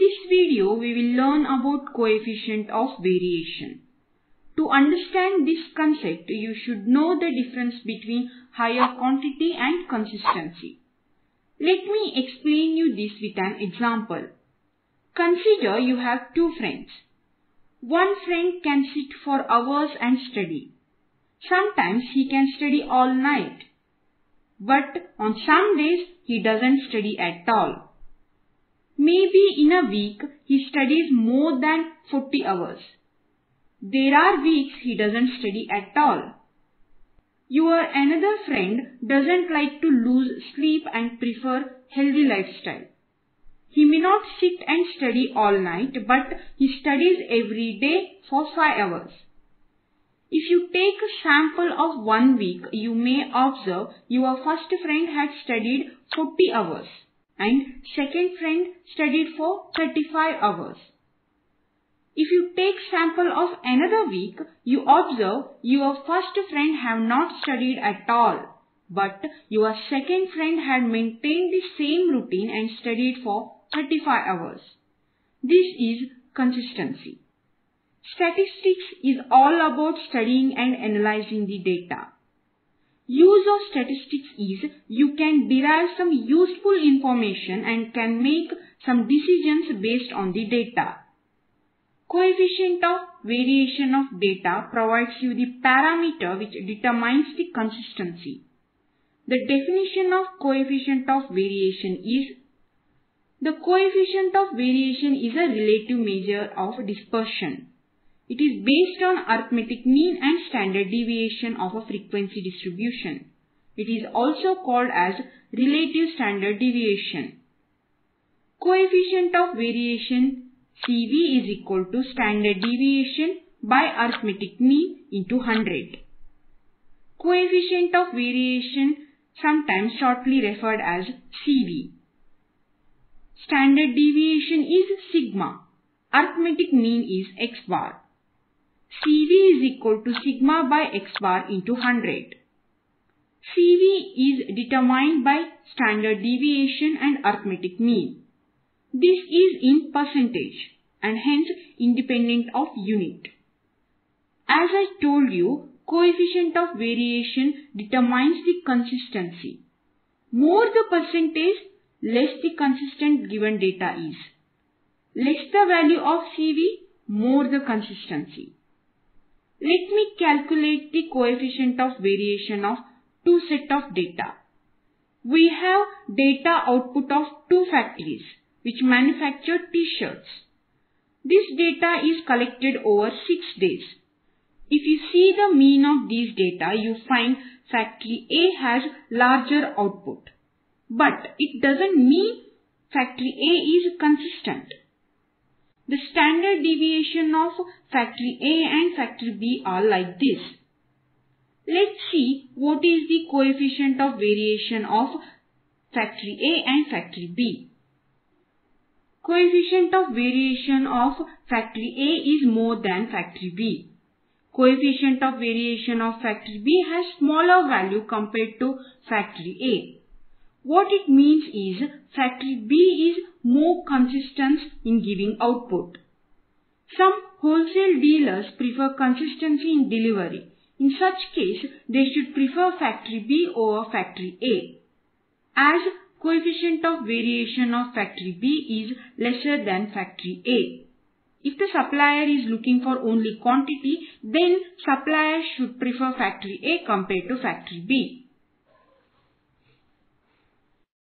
this video, we will learn about coefficient of variation. To understand this concept, you should know the difference between higher quantity and consistency. Let me explain you this with an example. Consider you have two friends. One friend can sit for hours and study. Sometimes he can study all night. But on some days, he doesn't study at all. Maybe in a week, he studies more than 40 hours. There are weeks he doesn't study at all. Your another friend doesn't like to lose sleep and prefer healthy lifestyle. He may not sit and study all night, but he studies every day for 5 hours. If you take a sample of 1 week, you may observe your first friend had studied 40 hours and second friend studied for 35 hours. If you take sample of another week, you observe your first friend have not studied at all, but your second friend had maintained the same routine and studied for 35 hours. This is consistency. Statistics is all about studying and analyzing the data. Use of statistics is you can derive some useful information and can make some decisions based on the data. Coefficient of variation of data provides you the parameter which determines the consistency. The definition of coefficient of variation is: the coefficient of variation is a relative measure of dispersion. It is based on arithmetic mean and standard deviation of a frequency distribution. It is also called as relative standard deviation. Coefficient of variation CV is equal to standard deviation by arithmetic mean into 100. Coefficient of variation sometimes shortly referred as CV. Standard deviation is sigma. Arithmetic mean is x bar. CV is equal to sigma by x bar into 100. CV is determined by standard deviation and arithmetic mean. This is in percentage and hence independent of unit. As I told you, coefficient of variation determines the consistency. More the percentage, less the consistent given data is. Less the value of CV, more the consistency. Let me calculate the coefficient of variation of two sets of data. We have data output of two factories which manufacture t-shirts. This data is collected over 6 days. If you see the mean of these data, you find factory A has larger output. But it doesn't mean factory A is consistent. The standard deviation of factory A and factory B are like this. Let's see what is the coefficient of variation of factory A and factory B. Coefficient of variation of factory A is more than factory B. Coefficient of variation of factory B has smaller value compared to factory A. What it means is factory B is more consistent in giving output. Some wholesale dealers prefer consistency in delivery. In such case, they should prefer factory B over factory A. As coefficient of variation of factory B is lesser than factory A. If the supplier is looking for only quantity, then supplier should prefer factory A compared to factory B.